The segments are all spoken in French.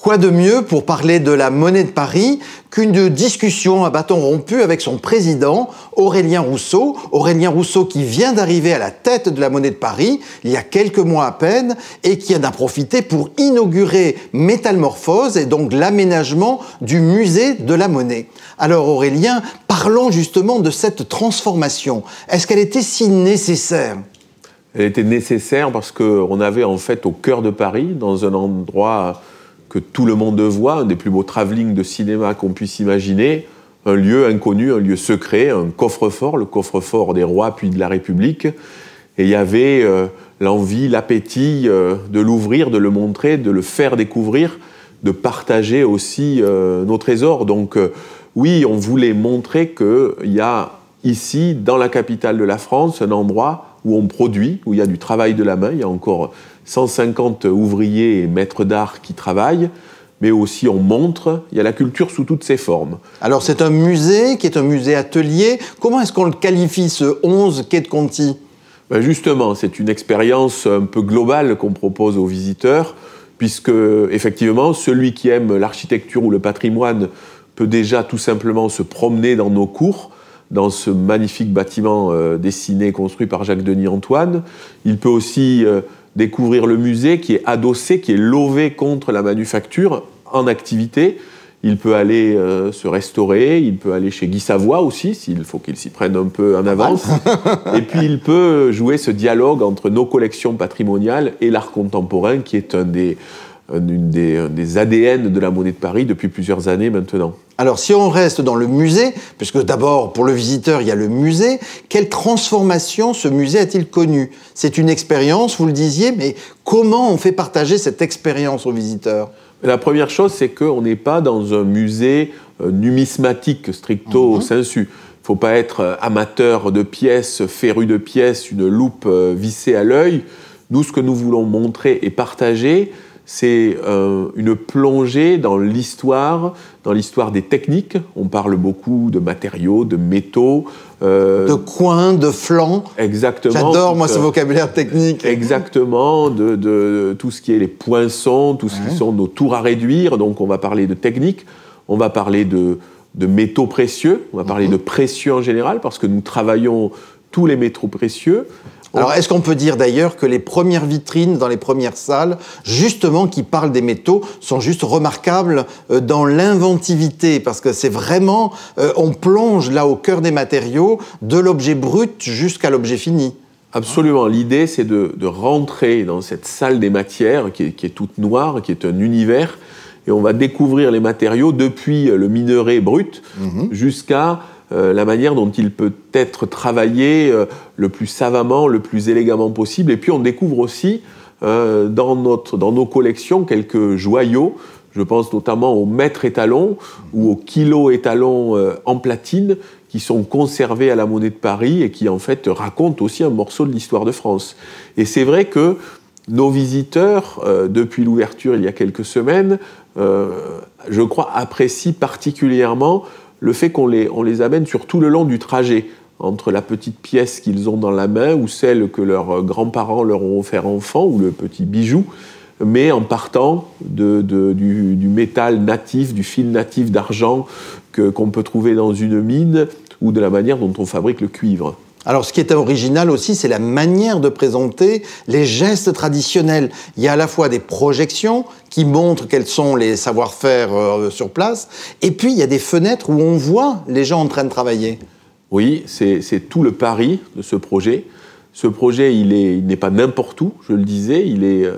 Quoi de mieux pour parler de la Monnaie de Paris qu'une discussion à bâton rompu avec son président, Aurélien Rousseau. Aurélien Rousseau qui vient d'arriver à la tête de la Monnaie de Paris il y a quelques mois à peine et qui en a profité pour inaugurer Métalmorphose et donc l'aménagement du musée de la Monnaie. Alors Aurélien, parlons justement de cette transformation. Est-ce qu'elle était si nécessaire ? Elle était nécessaire parce qu'on avait en fait au cœur de Paris, dans un endroit que tout le monde voit, un des plus beaux travelling de cinéma qu'on puisse imaginer, un lieu inconnu, un lieu secret, un coffre-fort, le coffre-fort des rois puis de la République. Et il y avait l'envie, l'appétit de l'ouvrir, de le montrer, de le faire découvrir, de partager aussi nos trésors. Donc oui, on voulait montrer qu'il y a ici, dans la capitale de la France, un endroit où on produit, où il y a du travail de la main, il y a encore 150 ouvriers et maîtres d'art qui travaillent, mais aussi on montre, il y a la culture sous toutes ses formes. Alors c'est un musée qui est un musée atelier. Comment est-ce qu'on le qualifie, ce 11 quai de Conti ? Ben justement, c'est une expérience un peu globale qu'on propose aux visiteurs, puisque effectivement, celui qui aime l'architecture ou le patrimoine peut déjà tout simplement se promener dans nos cours, dans ce magnifique bâtiment dessiné, construit par Jacques-Denis Antoine. Il peut aussi découvrir le musée qui est adossé, qui est lové contre la manufacture en activité. Il peut aller se restaurer, il peut aller chez Guy Savoie aussi, s'il faut qu'il s'y prenne un peu en avance. Et puis il peut jouer ce dialogue entre nos collections patrimoniales et l'art contemporain qui est un des ADN de la Monnaie de Paris depuis plusieurs années maintenant. Alors si on reste dans le musée, puisque d'abord pour le visiteur il y a le musée, quelle transformation ce musée a-t-il connue? C'est une expérience, vous le disiez, mais comment on fait partager cette expérience aux visiteurs? La première chose, c'est qu'on n'est pas dans un musée numismatique stricto sensu. Il ne faut pas être amateur de pièces, féru de pièces, une loupe vissée à l'œil. Nous, ce que nous voulons montrer et partager, c'est une plongée dans l'histoire des techniques. On parle beaucoup de matériaux, de métaux. De coins, de flancs. Exactement. J'adore, moi, ce vocabulaire technique. Exactement, de tout ce qui est les poinçons, tout ce qui sont nos tours à réduire. Donc, on va parler de technique, on va parler de métaux précieux, on va parler de précieux en général, parce que nous travaillons tous les métaux précieux. Alors, est-ce qu'on peut dire d'ailleurs que les premières vitrines dans les premières salles, justement, qui parlent des métaux, sont juste remarquables dans l'inventivité? Parce que c'est vraiment, on plonge là au cœur des matériaux, de l'objet brut jusqu'à l'objet fini. Absolument. L'idée, c'est de rentrer dans cette salle des matières qui est toute noire, qui est un univers, et on va découvrir les matériaux depuis le minerai brut jusqu'à la manière dont il peut être travaillé le plus savamment, le plus élégamment possible. Et puis on découvre aussi dans nos collections quelques joyaux. Je pense notamment aux mètres étalons ou aux kilos étalons en platine qui sont conservés à la Monnaie de Paris et qui en fait racontent aussi un morceau de l'histoire de France. Et c'est vrai que nos visiteurs, depuis l'ouverture il y a quelques semaines, je crois apprécient particulièrement le fait qu'on les amène sur tout le long du trajet, entre la petite pièce qu'ils ont dans la main ou celle que leurs grands-parents leur ont offert enfant, ou le petit bijou, mais en partant du métal natif, du fil natif d'argent qu'on peut trouver dans une mine, ou de la manière dont on fabrique le cuivre. Alors, ce qui est original aussi, c'est la manière de présenter les gestes traditionnels. Il y a à la fois des projections qui montrent quels sont les savoir-faire sur place, et puis il y a des fenêtres où on voit les gens en train de travailler. Oui, c'est tout le pari de ce projet. Ce projet, il n'est pas n'importe où, je le disais, il est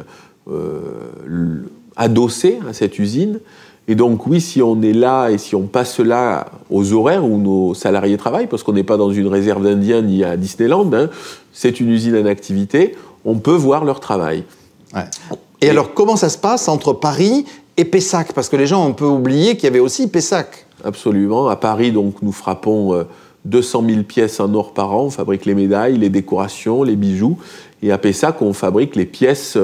adossé à cette usine. Et donc oui, si on est là et si on passe là aux horaires où nos salariés travaillent, parce qu'on n'est pas dans une réserve d'Indiens ni à Disneyland, hein, c'est une usine en activité, on peut voir leur travail. Ouais. Et alors comment ça se passe entre Paris et Pessac? Parce que les gens ont un peu oublié qu'il y avait aussi Pessac. Absolument. À Paris, donc, nous frappons 200 000 pièces en or par an. On fabrique les médailles, les décorations, les bijoux. Et à Pessac, on fabrique les pièces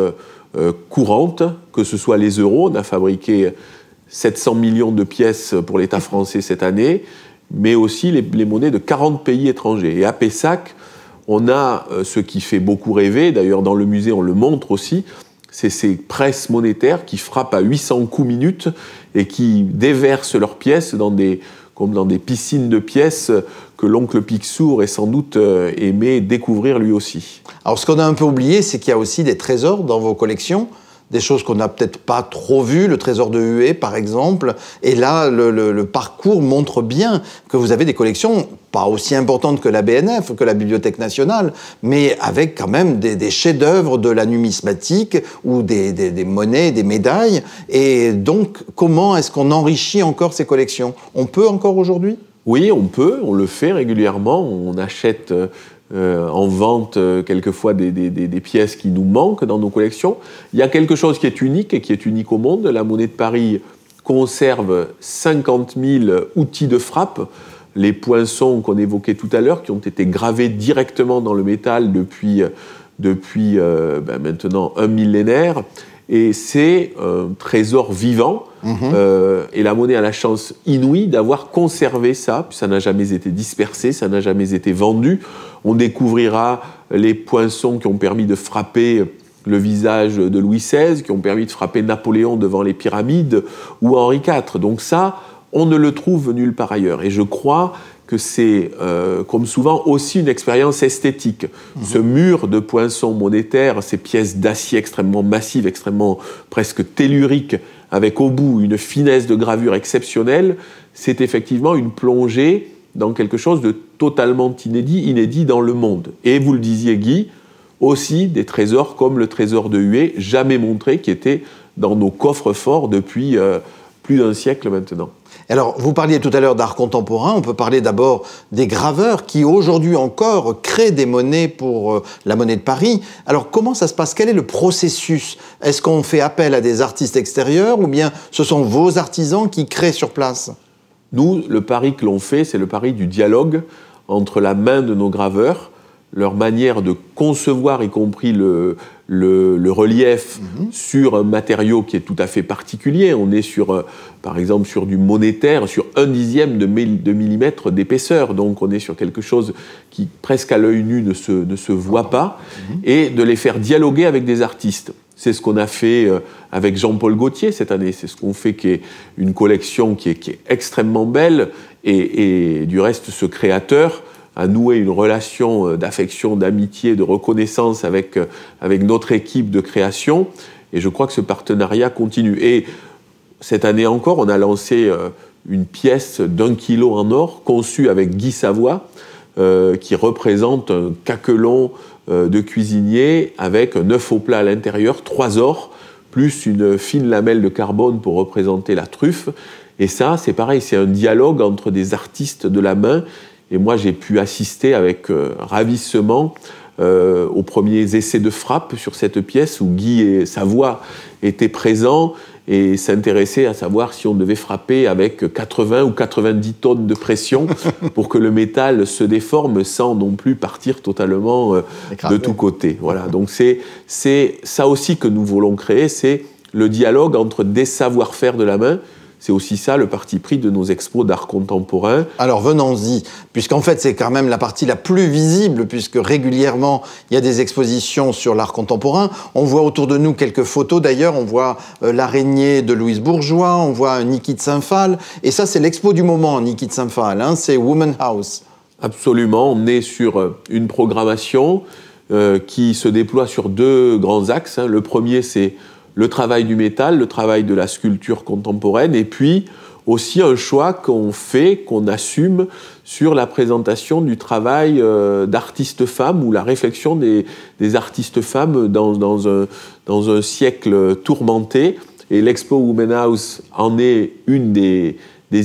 courantes, que ce soit les euros. On a fabriqué 700 millions de pièces pour l'État français cette année, mais aussi les monnaies de 40 pays étrangers. Et à Pessac, on a ce qui fait beaucoup rêver, d'ailleurs dans le musée on le montre aussi, C'est ces presses monétaires qui frappent à 800 coups minutes et qui déversent leurs pièces dans des, comme dans des piscines de pièces que l'oncle Picsou aurait sans doute aimé découvrir lui aussi. Alors ce qu'on a un peu oublié, c'est qu'il y a aussi des trésors dans vos collections, des choses qu'on n'a peut-être pas trop vues, le trésor de Hué par exemple, et là le parcours montre bien que vous avez des collections pas aussi importantes que la BNF, que la Bibliothèque nationale, mais avec quand même des chefs-d'œuvre de la numismatique ou des monnaies, des médailles, et donc comment est-ce qu'on enrichit encore ces collections? On peut encore aujourd'hui? Oui, on peut, on le fait régulièrement, on achète en vente quelquefois des pièces qui nous manquent dans nos collections. Il y a quelque chose qui est unique et qui est unique au monde. La Monnaie de Paris conserve 50 000 outils de frappe, les poinçons qu'on évoquait tout à l'heure, qui ont été gravés directement dans le métal depuis maintenant un millénaire. Et c'est un trésor vivant. Et la monnaie a la chance inouïe d'avoir conservé ça, puis ça n'a jamais été dispersé, ça n'a jamais été vendu. On découvrira les poinçons qui ont permis de frapper le visage de Louis XVI, qui ont permis de frapper Napoléon devant les pyramides, ou Henri IV. Donc ça, on ne le trouve nulle part ailleurs. Et je crois que c'est, comme souvent, aussi une expérience esthétique. Ce mur de poinçons monétaires, ces pièces d'acier extrêmement massives, extrêmement presque telluriques, avec au bout une finesse de gravure exceptionnelle, c'est effectivement une plongée dans quelque chose de totalement inédit dans le monde. Et vous le disiez, Guy, aussi des trésors comme le trésor de Hué, jamais montré, qui était dans nos coffres forts depuis plus d'un siècle maintenant. Alors, vous parliez tout à l'heure d'art contemporain, on peut parler d'abord des graveurs qui, aujourd'hui encore, créent des monnaies pour la Monnaie de Paris. Alors, comment ça se passe? Quel est le processus? Est-ce qu'on fait appel à des artistes extérieurs ou bien ce sont vos artisans qui créent sur place? Nous, le pari que l'on fait, c'est le pari du dialogue entre la main de nos graveurs, leur manière de concevoir, y compris le relief sur un matériau qui est tout à fait particulier. On est sur, par exemple, sur du monétaire, sur 1/10 de millimètre d'épaisseur. Donc on est sur quelque chose qui, presque à l'œil nu, ne se voit pas. Et de les faire dialoguer avec des artistes. C'est ce qu'on a fait avec Jean-Paul Gaultier cette année. C'est ce qu'on fait, qui est une collection qui est extrêmement belle. Et du reste, ce créateur a noué une relation d'affection, d'amitié, de reconnaissance avec notre équipe de création. Et je crois que ce partenariat continue. Et cette année encore, on a lancé une pièce d'1 kilo en or, conçue avec Guy Savoie, qui représente un caquelon de cuisinier avec un œuf au plat à l'intérieur, 3 ors, plus une fine lamelle de carbone pour représenter la truffe. Et ça, c'est pareil, c'est un dialogue entre des artistes de la main. Et moi, j'ai pu assister avec ravissement aux premiers essais de frappe sur cette pièce où Guy et Savoie étaient présents et s'intéressaient à savoir si on devait frapper avec 80 ou 90 tonnes de pression pour que le métal se déforme sans non plus partir totalement de tous côtés. Voilà. Donc c'est ça aussi que nous voulons créer, c'est le dialogue entre des savoir-faire de la main. C'est aussi ça, le parti pris de nos expos d'art contemporain. Alors, venons-y, puisqu'en fait, c'est quand même la partie la plus visible, puisque régulièrement, il y a des expositions sur l'art contemporain. On voit autour de nous quelques photos, d'ailleurs. On voit l'araignée de Louise Bourgeois, on voit Niki de Saint-Phalle. Et ça, c'est l'expo du moment, Niki de Saint-Phalle, hein, c'est Woman House. Absolument, on est sur une programmation qui se déploie sur 2 grands axes. Le premier, c'est le travail du métal, le travail de la sculpture contemporaine, et puis aussi un choix qu'on fait, qu'on assume sur la présentation du travail d'artistes femmes ou la réflexion des artistes femmes dans un siècle tourmenté. Et l'expo Woman House en est une des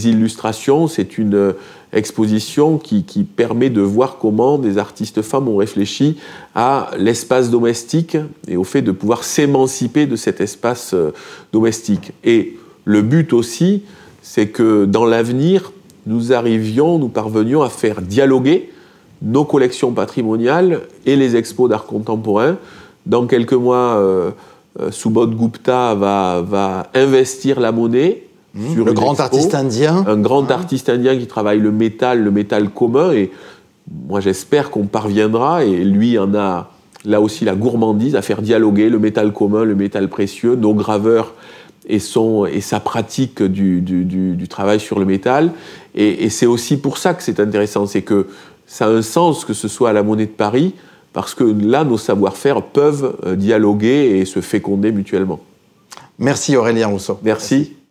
illustrations. C'est une exposition qui permet de voir comment des artistes femmes ont réfléchi à l'espace domestique et au fait de pouvoir s'émanciper de cet espace domestique. Et le but aussi, c'est que dans l'avenir, nous parvenions à faire dialoguer nos collections patrimoniales et les expos d'art contemporain. Dans quelques mois, Subodh Gupta va investir la monnaie. Le grand artiste indien. Un grand artiste indien qui travaille le métal commun. Et moi, j'espère qu'on parviendra, et lui en a là aussi la gourmandise, à faire dialoguer le métal commun, le métal précieux, nos graveurs et sa pratique du travail sur le métal. Et c'est aussi pour ça que c'est intéressant, c'est que ça a un sens que ce soit à la Monnaie de Paris, parce que là, nos savoir-faire peuvent dialoguer et se féconder mutuellement. Merci Aurélien Rousseau. Merci.